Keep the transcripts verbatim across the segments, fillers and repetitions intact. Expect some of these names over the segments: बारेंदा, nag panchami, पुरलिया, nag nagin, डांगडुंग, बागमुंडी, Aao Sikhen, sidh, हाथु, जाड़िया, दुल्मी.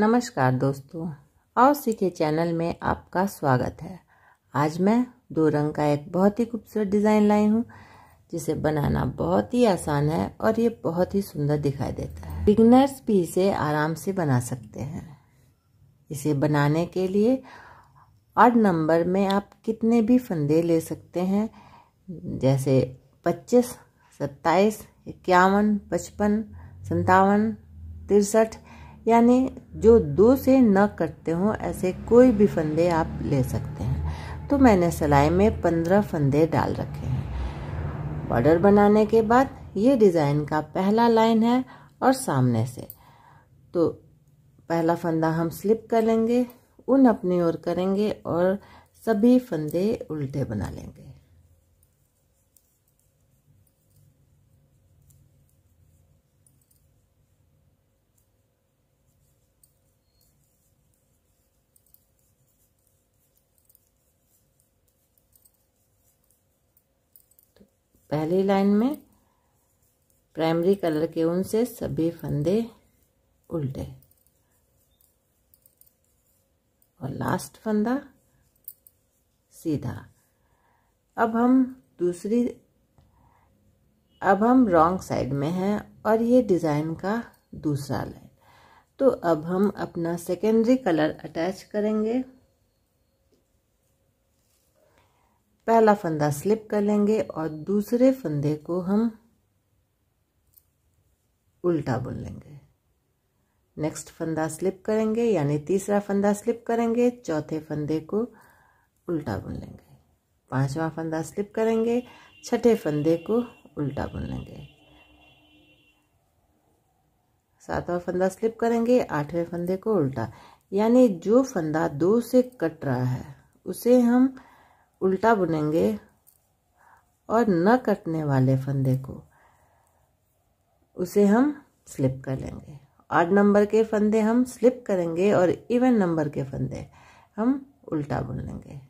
नमस्कार दोस्तों, आओ सीखे चैनल में आपका स्वागत है। आज मैं दो रंग का एक बहुत ही खूबसूरत डिज़ाइन लाई हूँ जिसे बनाना बहुत ही आसान है और ये बहुत ही सुंदर दिखाई देता है। बिगिनर्स भी इसे आराम से बना सकते हैं। इसे बनाने के लिए ऑड नंबर में आप कितने भी फंदे ले सकते हैं, जैसे पच्चीस, सत्ताईस, इक्यावन, पचपन, संतावन, तिरसठ, यानी जो दो से न करते हों ऐसे कोई भी फंदे आप ले सकते हैं। तो मैंने सिलाई में पंद्रह फंदे डाल रखे हैं। बॉर्डर बनाने के बाद ये डिज़ाइन का पहला लाइन है और सामने से तो पहला फंदा हम स्लिप कर लेंगे, उन अपनी ओर करेंगे और सभी फंदे उल्टे बना लेंगे। पहली लाइन में प्राइमरी कलर के ऊन से सभी फंदे उल्टे और लास्ट फंदा सीधा। अब हम दूसरी अब हम रॉन्ग साइड में हैं और ये डिज़ाइन का दूसरा लाइन। तो अब हम अपना सेकेंडरी कलर अटैच करेंगे। पहला फंदा स्लिप कर लेंगे और दूसरे फंदे को हम उल्टा बुन लेंगे। नेक्स्ट फंदा स्लिप करेंगे यानी तीसरा फंदा स्लिप करेंगे, चौथे फंदे को उल्टा बुन लेंगे, पांचवा फंदा स्लिप करेंगे, छठे फंदे को उल्टा बुन लेंगे, सातवां फंदा स्लिप करेंगे, आठवें फंदे को उल्टा। यानी जो फंदा दो से कट रहा है उसे हम उल्टा बुनेंगे और न कटने वाले फंदे को उसे हम स्लिप कर लेंगे। ऑड नंबर के फंदे हम स्लिप करेंगे और इवन नंबर के फंदे हम उल्टा बुन लेंगे।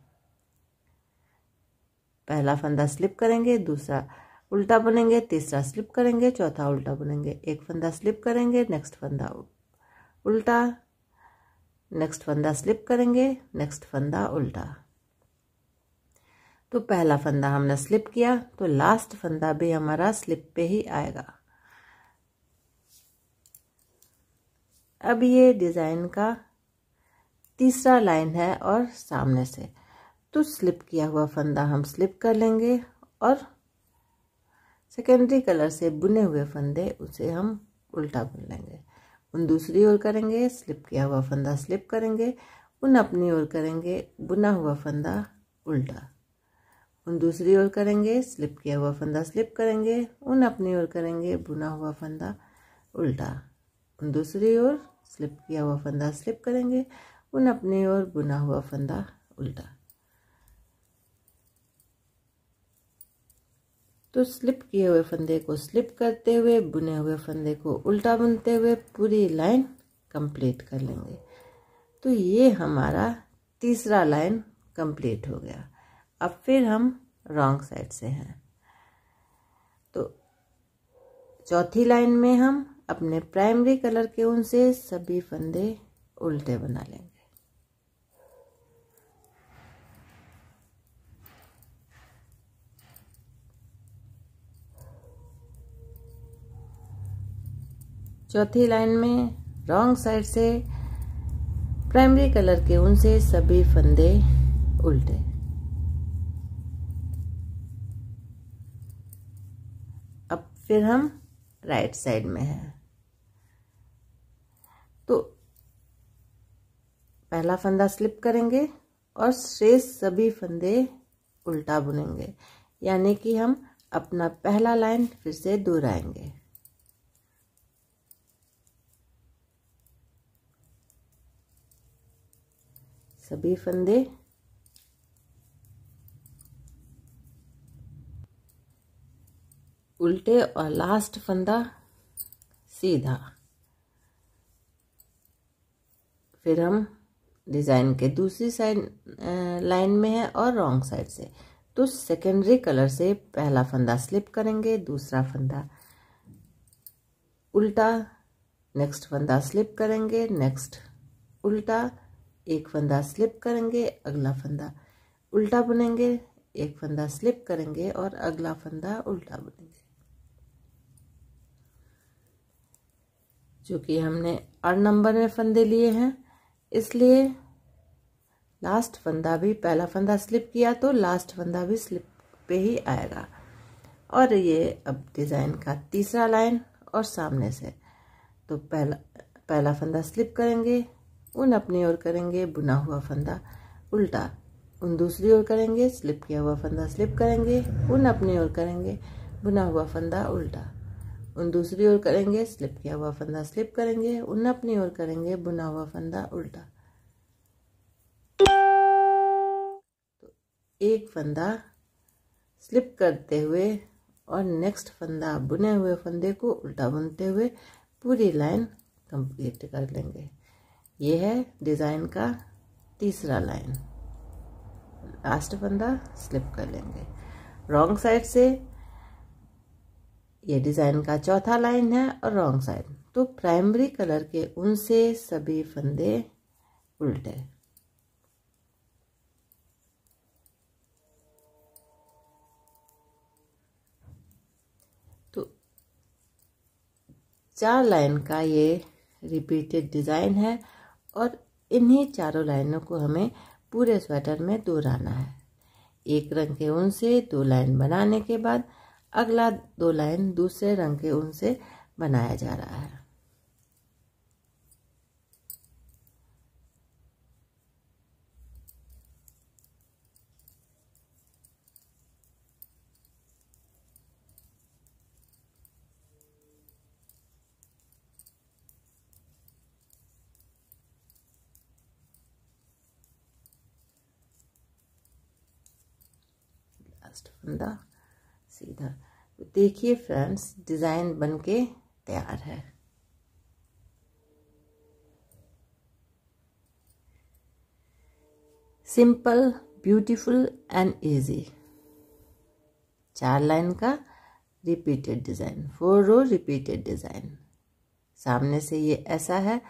पहला फंदा स्लिप करेंगे, दूसरा उल्टा बुनेंगे, तीसरा स्लिप करेंगे, चौथा उल्टा बुनेंगे, एक फंदा स्लिप करेंगे, नेक्स्ट फंदा उल्टा, नेक्स्ट फंदा स्लिप करेंगे, नेक्स्ट फंदा उल्टा। तो पहला फंदा हमने स्लिप किया तो लास्ट फंदा भी हमारा स्लिप पे ही आएगा। अब ये डिज़ाइन का तीसरा लाइन है और सामने से तो स्लिप किया हुआ फंदा हम स्लिप कर लेंगे और सेकेंडरी कलर से बुने हुए फंदे उसे हम उल्टा बुन लेंगे, उन दूसरी ओर करेंगे, स्लिप किया हुआ फंदा स्लिप करेंगे, उन अपनी ओर करेंगे, बुना हुआ फंदा उल्टा, उन दूसरी ओर करेंगे, स्लिप किया हुआ फंदा स्लिप करेंगे, उन अपनी ओर करेंगे, बुना हुआ फंदा उल्टा, उन दूसरी ओर स्लिप किया हुआ फंदा स्लिप करेंगे, उन अपनी ओर, बुना हुआ फंदा उल्टा। तो स्लिप किए हुए फंदे को स्लिप करते हुए, बुने हुए फंदे को उल्टा बुनते हुए पूरी लाइन कंप्लीट कर लेंगे। तो ये हमारा तीसरा लाइन कंप्लीट हो गया। अब फिर हम रॉन्ग साइड से हैं तो चौथी लाइन में हम अपने प्राइमरी कलर के ऊन से सभी फंदे उल्टे बना लेंगे। चौथी लाइन में रॉन्ग साइड से प्राइमरी कलर के ऊन से सभी फंदे उल्टे। फिर हम राइट साइड में हैं तो पहला फंदा स्लिप करेंगे और शेष सभी फंदे उल्टा बुनेंगे, यानी कि हम अपना पहला लाइन फिर से दोहराएंगे। सभी फंदे उल्टे और लास्ट फंदा सीधा। फिर हम डिज़ाइन के दूसरी साइड लाइन में है और रॉन्ग साइड से तो सेकेंडरी कलर से पहला फंदा स्लिप करेंगे, दूसरा फंदा उल्टा, नेक्स्ट फंदा स्लिप करेंगे, नेक्स्ट उल्टा एक फंदा स्लिप करेंगे, अगला फंदा उल्टा बुनेंगे, एक फंदा स्लिप करेंगे और अगला फंदा उल्टा बुनेंगे, जो कि हमने आठ नंबर में फंदे लिए हैं, इसलिए लास्ट फंदा भी, पहला फंदा स्लिप किया तो लास्ट फंदा भी स्लिप पे ही आएगा। और ये अब डिज़ाइन का तीसरा लाइन और सामने से, तो पहला पहला फंदा स्लिप करेंगे, उन अपनी ओर करेंगे, बुना हुआ फंदा उल्टा, उन दूसरी ओर करेंगे, स्लिप किया हुआ फंदा स्लिप करेंगे, उन अपनी ओर करेंगे, बुना हुआ फंदा उल्टा, उन दूसरी ओर करेंगे, स्लिप किया हुआ फंदा स्लिप करेंगे, उन अपनी ओर करेंगे, बुना हुआ फंदा उल्टा। तो एक फंदा स्लिप करते हुए और नेक्स्ट फंदा बुने हुए फंदे को उल्टा बुनते हुए पूरी लाइन कंप्लीट कर लेंगे। ये है डिज़ाइन का तीसरा लाइन, लास्ट फंदा स्लिप कर लेंगे। रॉन्ग साइड से ये डिज़ाइन का चौथा लाइन है और रॉन्ग साइड, तो प्राइमरी कलर के उनसे सभी फंदे उल्टे। तो चार लाइन का ये रिपीटेड डिज़ाइन है और इन्हीं चारों लाइनों को हमें पूरे स्वेटर में दोहराना है। एक रंग के ऊन से दो लाइन बनाने के बाद अगला दो लाइन दूसरे रंग के ऊन से बनाया जा रहा है। लास्ट फंदा सीधा। देखिए फ्रेंड्स, डिज़ाइन बनके तैयार है। Simple, beautiful and easy. चार लाइन का repeated design, four row repeated design. सामने से ये ऐसा है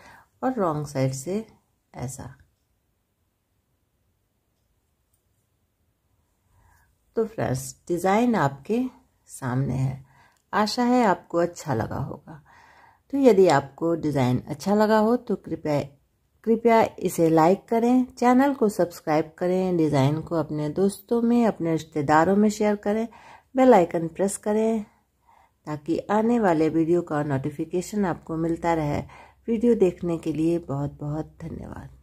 और रॉन्ग साइड से ऐसा। तो फ्रेंड्स, डिज़ाइन आपके सामने है। आशा है आपको अच्छा लगा होगा। तो यदि आपको डिज़ाइन अच्छा लगा हो तो कृपया कृपया इसे लाइक करें, चैनल को सब्सक्राइब करें, डिज़ाइन को अपने दोस्तों में, अपने रिश्तेदारों में शेयर करें, बेल आइकन प्रेस करें ताकि आने वाले वीडियो का नोटिफिकेशन आपको मिलता रहे। वीडियो देखने के लिए बहुत बहुत धन्यवाद।